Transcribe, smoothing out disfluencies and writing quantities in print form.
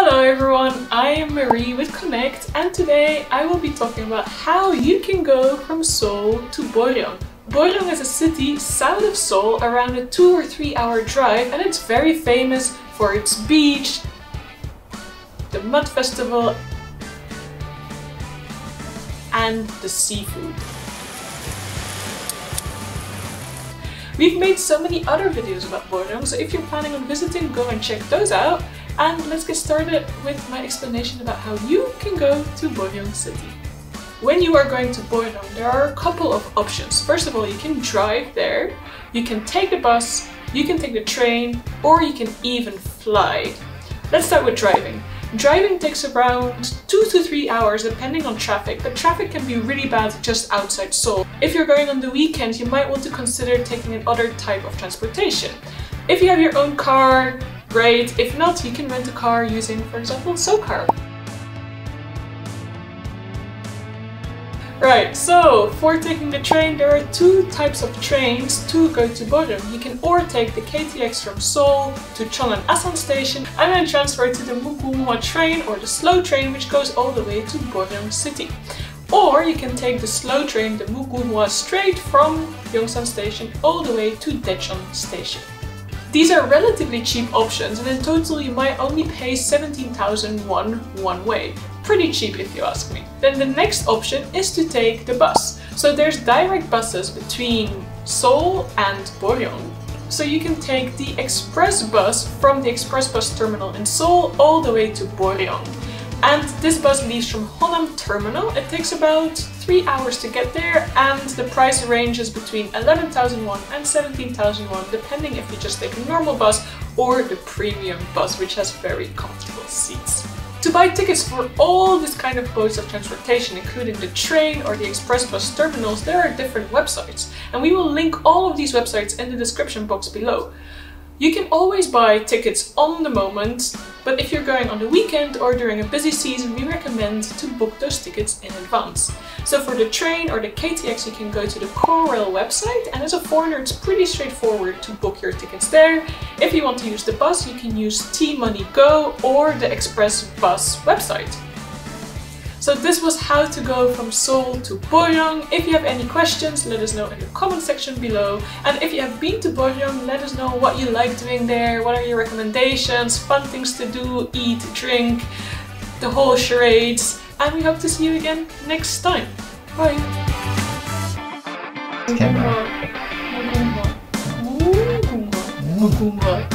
Hello everyone, I am Marie with Connect, and today I will be talking about how you can go from Seoul to Boryeong. Boryeong is a city south of Seoul, around a 2 or 3 hour drive, and it's very famous for its beach, the mud festival, and the seafood. We've made so many other videos about Boryeong, so if you're planning on visiting, go and check those out. And let's get started with my explanation about how you can go to Boryeong city. When you are going to Boryeong, there are a couple of options. First of all, you can drive there, you can take the bus, you can take the train, or you can even fly. Let's start with driving. Driving takes around 2 to 3 hours depending on traffic, but traffic can be really bad just outside Seoul. If you're going on the weekend, you might want to consider taking another type of transportation. If you have your own car, great. If not, you can rent a car using, for example, SoCar. Right, so for taking the train, there are two types of trains to go to Boryeong. You can or take the KTX from Seoul to Cheonan Asan station and then transfer to the Mugunghwa train or the slow train, which goes all the way to Boryeong city. Or you can take the slow train, the Mugunghwa, straight from Yongsan station all the way to Daejeon station. These are relatively cheap options, and in total you might only pay 17,000 won one way. Pretty cheap if you ask me. Then the next option is to take the bus. So there's direct buses between Seoul and Boryeong. So you can take the express bus from the express bus terminal in Seoul all the way to Boryeong. And this bus leaves from Honam Terminal. It takes about 3 hours to get there, and the price ranges between 11,000 won and 17,000 won, depending if you just take a normal bus or the premium bus, which has very comfortable seats. To buy tickets for all these kind of modes of transportation, including the train or the express bus terminals, there are different websites, and we will link all of these websites in the description box below. You can always buy tickets on the moment, but if you're going on the weekend or during a busy season, we recommend to book those tickets in advance. So for the train or the KTX, you can go to the Korail website, and as a foreigner it's pretty straightforward to book your tickets there. If you want to use the bus, you can use T-Money Go or the express bus website. So this was how to go from Seoul to Boryeong. If you have any questions, let us know in the comment section below. And if you have been to Boryeong, let us know what you like doing there, what are your recommendations, fun things to do, eat, drink, the whole charades. And we hope to see you again next time. Bye! Mugunghwa.